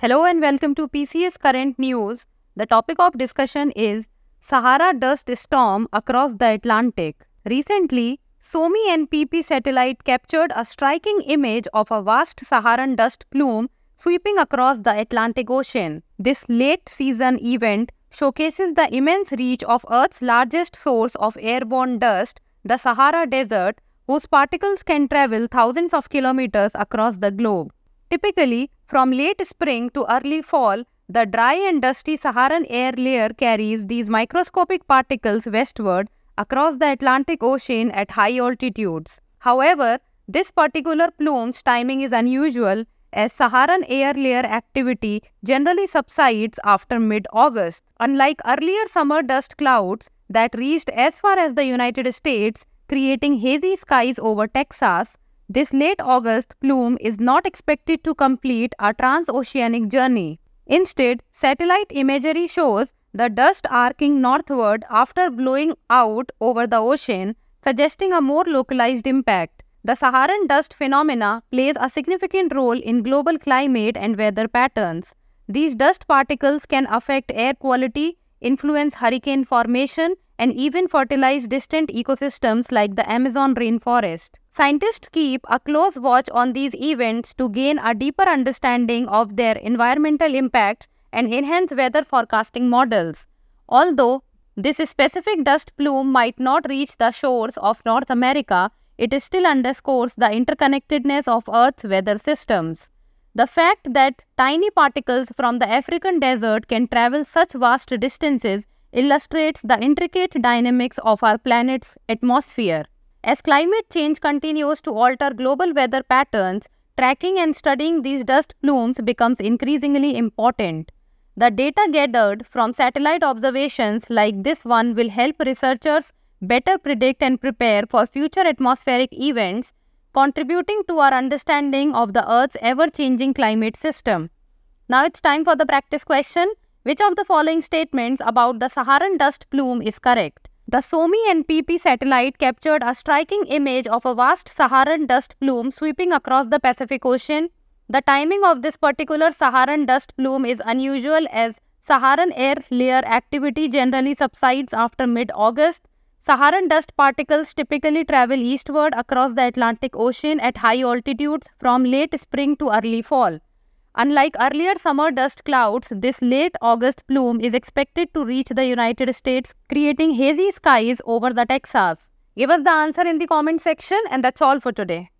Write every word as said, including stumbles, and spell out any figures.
Hello and welcome to P C S Current News. The topic of discussion is Sahara dust storm across the Atlantic. Recently, Suomi N P P satellite captured a striking image of a vast Saharan dust plume sweeping across the Atlantic Ocean. This late-season event showcases the immense reach of Earth's largest source of airborne dust, the Sahara Desert, whose particles can travel thousands of kilometers across the globe. Typically, from late spring to early fall, the dry and dusty Saharan air layer carries these microscopic particles westward across the Atlantic Ocean at high altitudes. However, this particular plume's timing is unusual, as Saharan air layer activity generally subsides after mid-August. Unlike earlier summer dust clouds that reached as far as the United States, creating hazy skies over Texas, this late August plume is not expected to complete a transoceanic journey. Instead, satellite imagery shows the dust arcing northward after blowing out over the ocean, suggesting a more localized impact. The Saharan dust phenomena plays a significant role in global climate and weather patterns. These dust particles can affect air quality, influence hurricane formation, and even fertilize distant ecosystems like the Amazon rainforest. Scientists keep a close watch on these events to gain a deeper understanding of their environmental impacts and enhance weather forecasting models. Although this specific dust plume might not reach the shores of North America, it still underscores the interconnectedness of Earth's weather systems. The fact that tiny particles from the African desert can travel such vast distances illustrates the intricate dynamics of our planet's atmosphere. As climate change continues to alter global weather patterns, tracking and studying these dust plumes becomes increasingly important. The data gathered from satellite observations like this one will help researchers better predict and prepare for future atmospheric events, contributing to our understanding of the Earth's ever-changing climate system. Now it's time for the practice question. Which of the following statements about the Saharan dust plume is correct? The Suomi N P P satellite captured a striking image of a vast Saharan dust plume sweeping across the Pacific Ocean. The timing of this particular Saharan dust plume is unusual, as Saharan air layer activity generally subsides after mid-August. Saharan dust particles typically travel eastward across the Atlantic Ocean at high altitudes from late spring to early fall. Unlike earlier summer dust clouds, this late August plume is expected to reach the United States, creating hazy skies over the Texas. Give us the answer in the comment section, and that's all for today.